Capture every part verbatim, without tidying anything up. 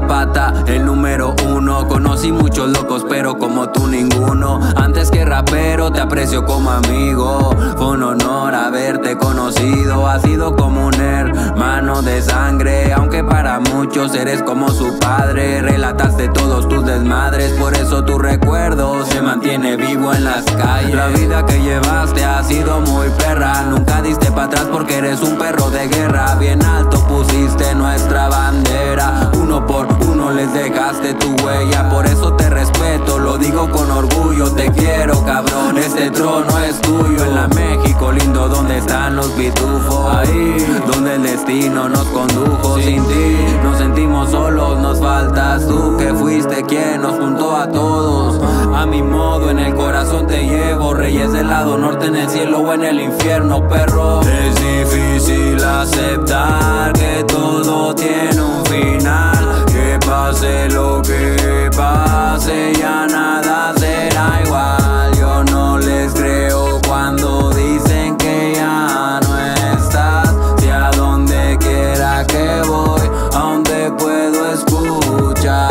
la pata, el número uno. Conocí muchos locos pero como tú ninguno. Antes que rapero te aprecio como amigo. Fue un honor haberte conocido. Has sido como un hermano de sangre, aunque para muchos eres como su padre. Relataste todos tus desmadres, por eso tu recuerdo se mantiene vivo en las calles. La vida que llevaste ha sido muy perra, nunca diste para atrás porque eres un perro de guerra. Bien alto pusiste nuestra bandera, uno por uno les dejaste tu huella. Por eso te respeto, lo digo con orgullo, te quiero cabrón, este trono es tuyo. En la México lindo donde están los pitufos, ahí donde el destino nos condujo. Sin ti nos sentimos solos, nos faltas tú, que fuiste quien nos juntó a todos. A mi modo en el corazón te llevo, reyes del lado norte, en el cielo o en el infierno, perro. Es difícil aceptar que todo tiene un final, que pase lo que pase ya nada será igual. Yo no les creo cuando dicen que ya no estás, si a donde quiera que voy aún te puedo escuchar.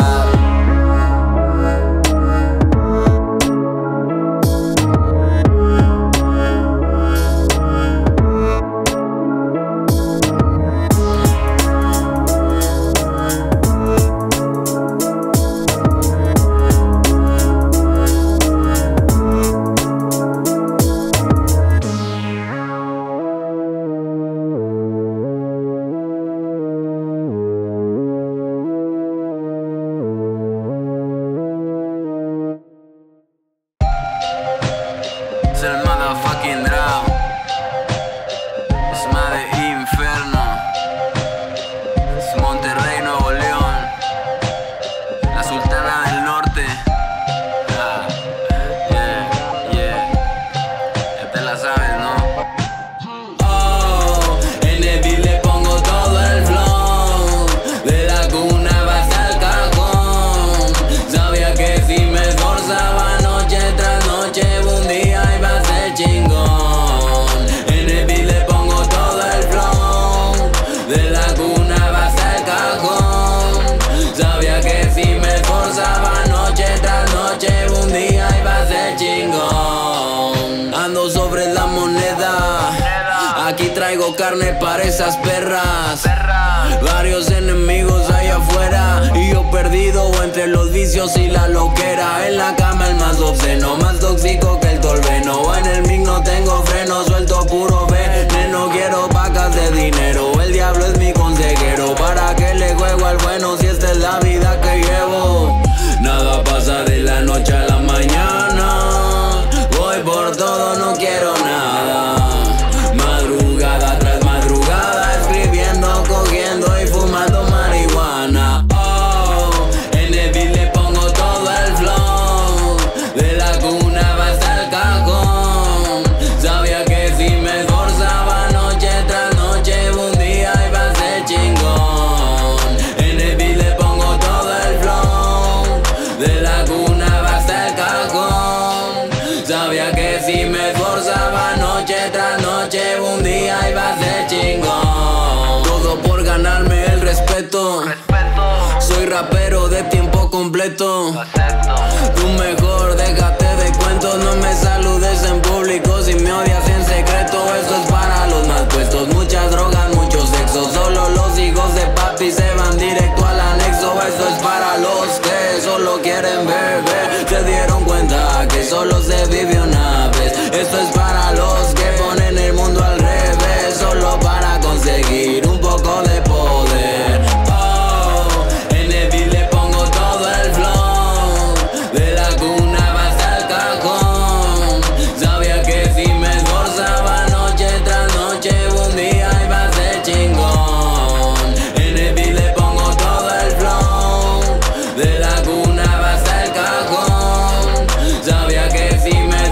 Carne para esas perras. Perra. Varios enemigos allá afuera y yo perdido entre los vicios y la loquera. En la cama el más obsceno, más tóxico que el tolveno. En el mic no tengo freno, suelto puro veneno. Quiero vacas de dinero, el diablo es mi consejero. ¿Para qué le juego al bueno si esta es la vida que llevo? Nada pasa de la noche a la mañana, voy por todo, no quiero nada. Rapero de tiempo completo, tú mejor déjate de cuentos. No me saludes en público si me odias en secreto. Eso es para los mal puestos, muchas drogas, mucho sexo. Solo los hijos de papi se van directo al anexo. Eso es para los que solo quieren beber. Se dieron cuenta que solo se vive una vez. Esto es para los que ponen el mundo al revés, solo para conseguir un poco de poder. De la cuna hasta el cajón, sabía que si me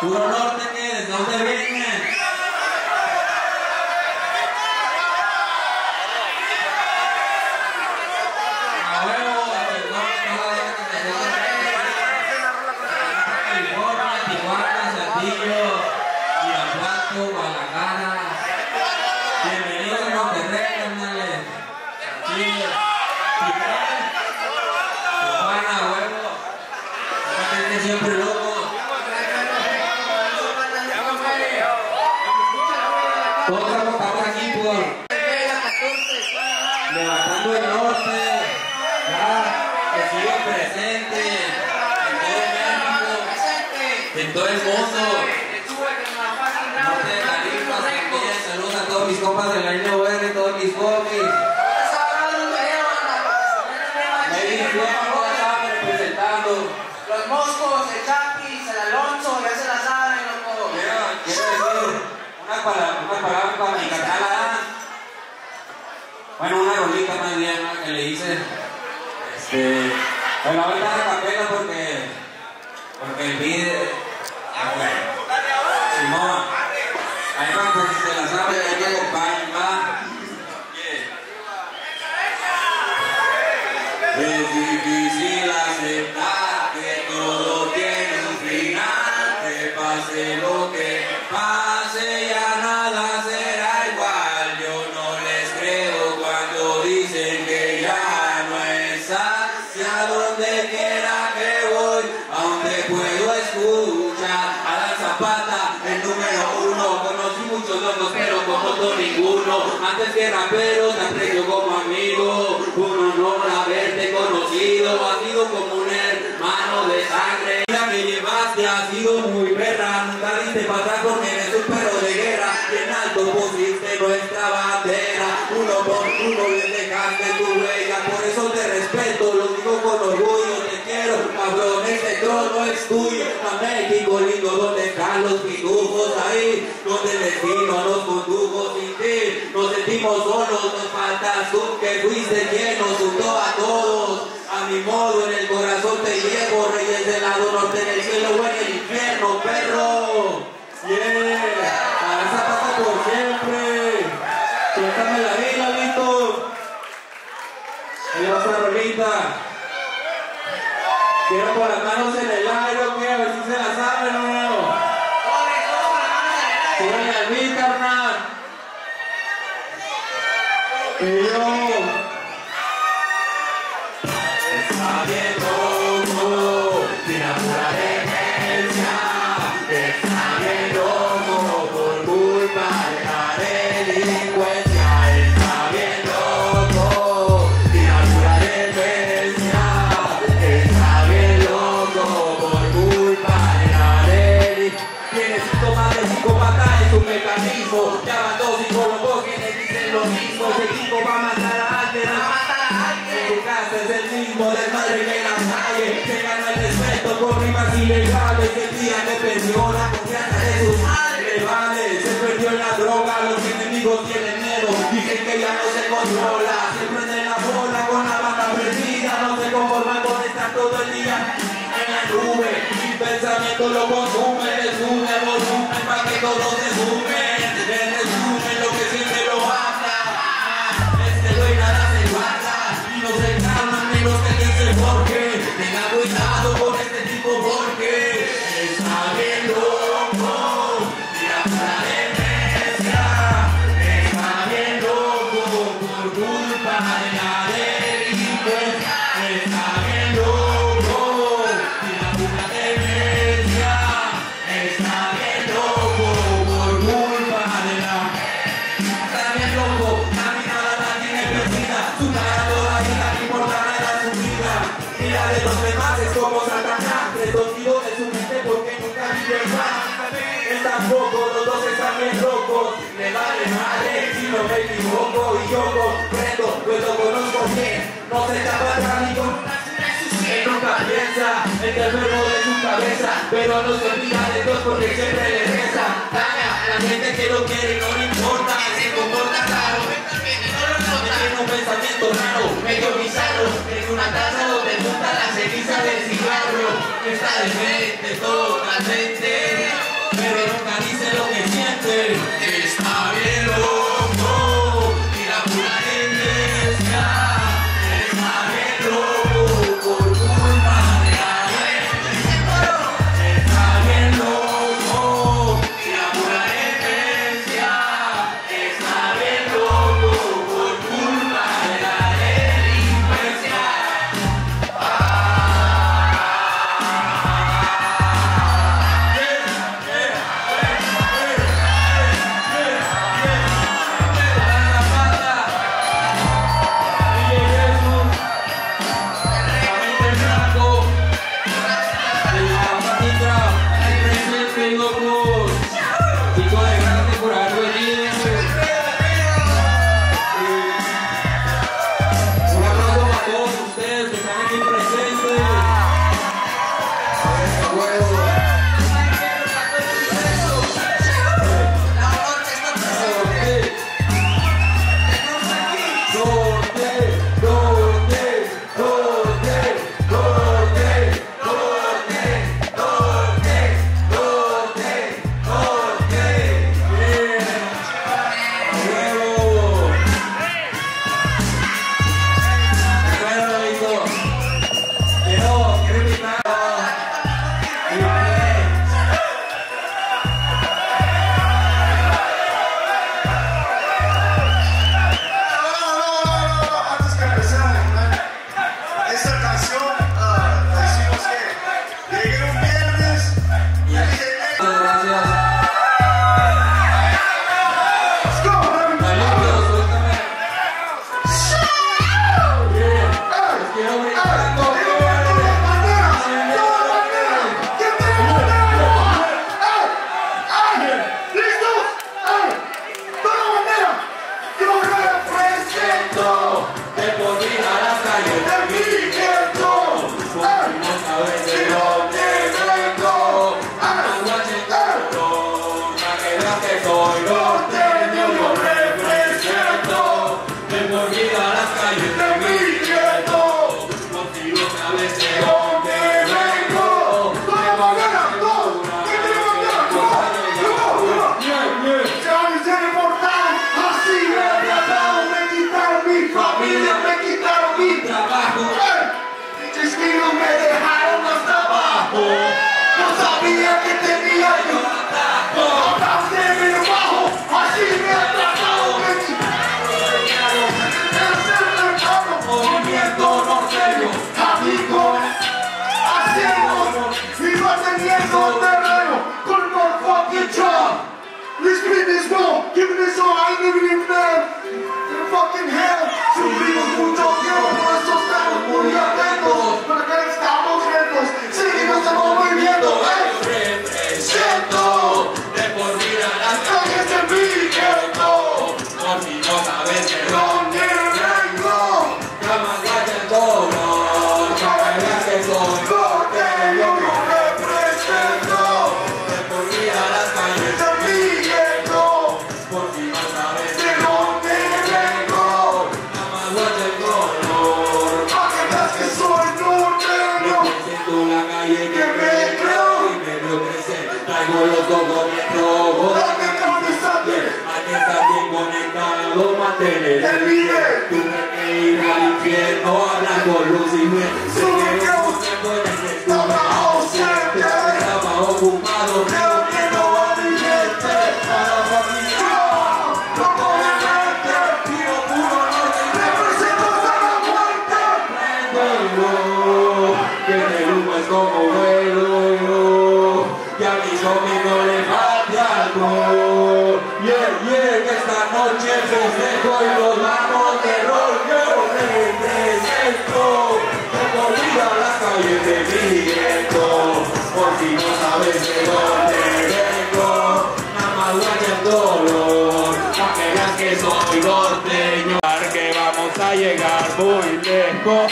Puro norte, que desde donde vienen. Levantando el norte, ya, que siga presente en todo México, en todo el mundo. Norte de Tarifa, también saludos a todos mis compas del año verde, todos mis copies. Me di flojo acá representando. Los moscos, el Chapis, el Alonso, ya se la saben, loco. Mira, quiero decir, una palabra para mi catalán. Bueno, una rolita más bien, ¿no?, que le hice. Este, pues la verdad de capela porque porque pide. Simón, ahí va, pues se la sabe, ahí me acompaña, va. Es difícil aceptar que todo tiene un final, que pase lo que pase, ya nada será igual. Yo no les creo. Dicen que ya no es así, a donde quiera que voy, aunque puedo escuchar a la Zapata, el número uno. Conocí muchos locos, pero como todo ninguno. Antes que rapero, te aprecio como amigo. Un honor haberte conocido, ha sido como un hermano de sangre. La que llevaste ha sido muy perra, nunca diste patada porque eres un perro de guerra. En alto pusiste nuestra bandera, uno por uno le dejaste tu huella. Por eso te respeto, lo digo con orgullo, te quiero, cabrón, este trono es tuyo. A México lindo donde están los pitujos, ahí donde el destino nos condujo. Sin ti nos sentimos solos, nos faltas tú que fuiste quien nos juntó a todos. A mi modo en el corazón te llevo, reyes del lado norte, en el cielo o en el infierno, perro. Yeah. Por siempre, suéltame la vida, listo. Ahí va otra rolita. Quiero con las manos en el aire, que a ver si se la saben o no. Súbele al beat, carnal. Y yo. Ya van dos y por los que les dicen lo mismo. Ese tipo va a matar a alguien, va a matar a alguien. Tu casa es el mismo desmadre que la calle. Se gana el respeto con rimas ilegales. El día que perdió la confianza de sus rivales, se perdió en la droga, los enemigos tienen miedo. Dicen que ya no se controla, se prende la bola con la banda perdida. No se conforman con estar todo el día en la nube. Sin pensamiento lo consume, le sube volumen para que todo se sume. Tampoco, los dos están bien locos, le vale madre si no me equivoco. Y yo comprendo, pues lo conozco bien, no se tapa tan ni con una que nunca piensa, en el verbo de su cabeza, pero no se olvida de Dios porque siempre le reza. Daña a la gente que lo quiere, no le importa, se comporta raro, tiene un pensamiento raro, medio bizarro, en una taza donde junta la ceniza del cigarro, está de frente totalmente. pero nunca dice lo que siente. Está bien loco y la pura gente está, está bien loco por culpa de la gente. Está bien loco y la pura gente está, está bien loco por culpa de la delincuencia. Ah.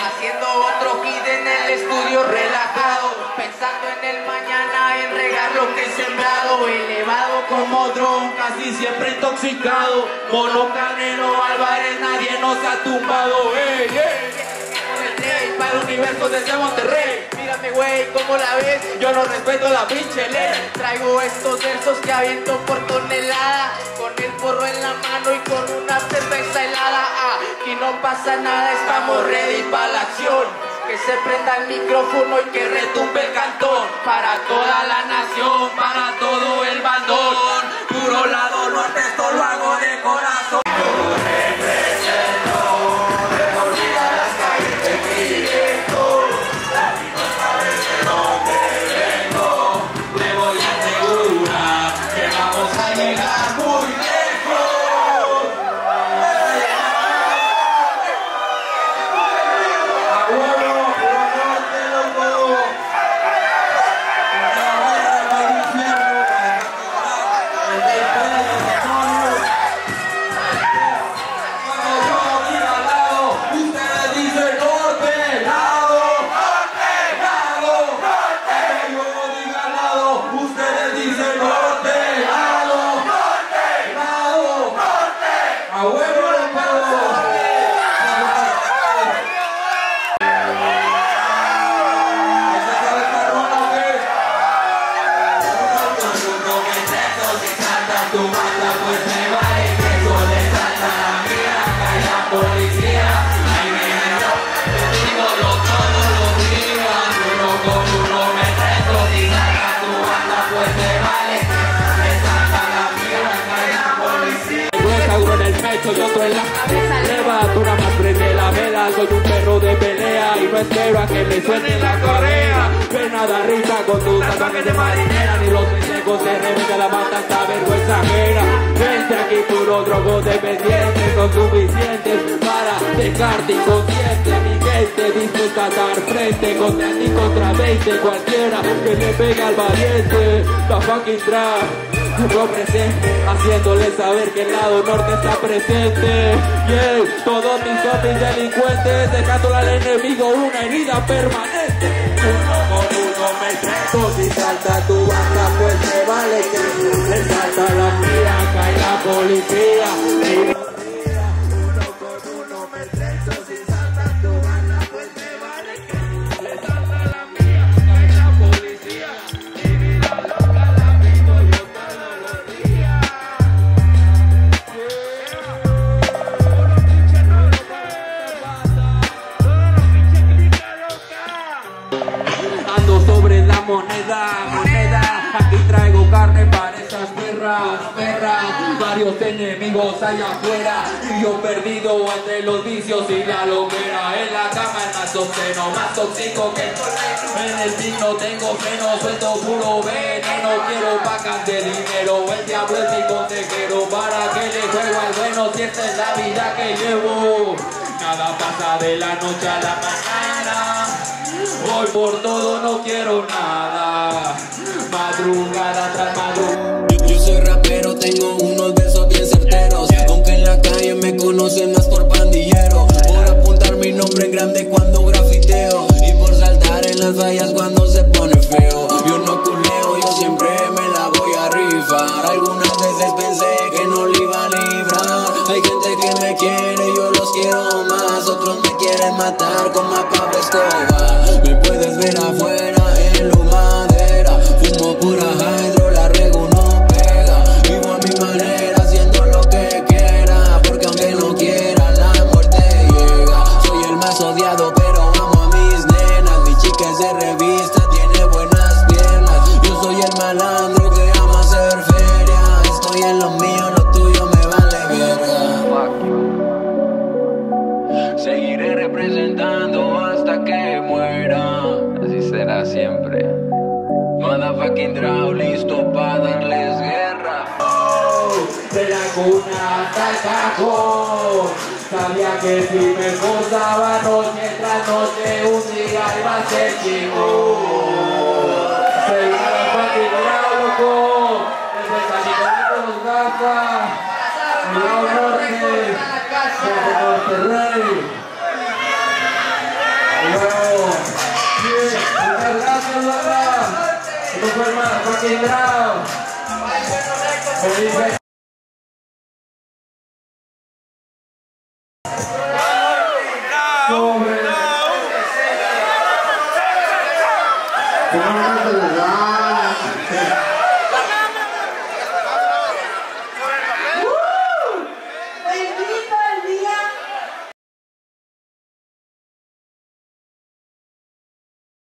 Haciendo otro hit en el estudio relajado, pensando en el mañana, en regar lo que he sembrado. Elevado como dron, casi siempre intoxicado. Mono, Canelo, Álvarez, nadie nos ha tumbado. Ey, ey, para el universo desde Monterrey. Mira grande, güey, ¿cómo la ves? Yo no respeto la pinche ley. Traigo estos versos que aviento por tonelada, con el porro en la mano y con una cerveza helada. Aquí no pasa nada, estamos ready para la acción. Que se prenda el micrófono y que retumbe el cantón. Para toda la nación, para todo el bandón. Puro lado norte, esto lo hago de corazón. Levantura más, prende la vela. Soy un perro de pelea y no espero a que me suene la correa. Fernanda Rita con tus tatuajes de marinera. Ni los pendejos se revienta la mata esta vergüenza ajena. Vente aquí puro drogo dependiente. Son suficientes para dejarte inconsciente. Mi gente dispuesta a dar frente contra ti, contra veinte. Cualquiera que le pega al valiente. La fucking trap lo presente, haciéndole saber que el lado norte está presente. Yeah, todos mis zombies delincuentes, dejándole al enemigo una herida permanente. Uno por uno me trato, si salta tu banda pues te vale que le salta la mía, cae la policía. Uno por uno me trato, si salta tu banda pues te vale que le salta la mía, cae la policía. Mi vida loca la vivo yo. Moneda, moneda, aquí traigo carne para esas perras, perras. Varios enemigos allá afuera y yo perdido entre los vicios y la loquera. En la cama el más obsceno, más tóxico que en el signo tengo freno, suelto puro veneno. Quiero vacas de dinero, el diablo es mi consejero. Para que le juego al bueno, si esta es la vida que llevo. Nada pasa de la noche a la mañana. Hoy por todo no quiero nada. Madrugada tras madrugada. Yo soy rapero, tengo unos versos bien certeros. Aunque en la calle me conocen más por pandillero. Por apuntar mi nombre en grande cuando grafiteo. Y por saltar en las vallas cuando se pone feo. Yo no culeo, yo siempre me la voy a rifar. Algunas veces pensé que no le iba a librar. Hay gente que me quiere, yo los quiero más. Otros me quieren matar con más Pablo Escobar. Me puedes ver afuera en la madera. Fumo pura hydro, la rego no pega. Vivo a mi manera haciendo lo que quiera. Porque aunque no quiera la muerte llega. Soy el más odiado pero amo a mis nenas. Mi chica es de revista, tiene buenas piernas. Yo soy el malandro que ama hacer feria. Estoy en lo mío, lo tuyo me vale verga. Seguiré representando hasta que muera, así será siempre. Motherfucking Draw, listo para darles guerra. Oh, de la cuna hasta el cajón. Sabía que si me esforzaba noche tras noche, un día iba a ser chingón. Soy Motherfucking Draw, loco. Desde San Nicolás nos gasta. No, no, no, no, no, no, no. Sobre ¡Qué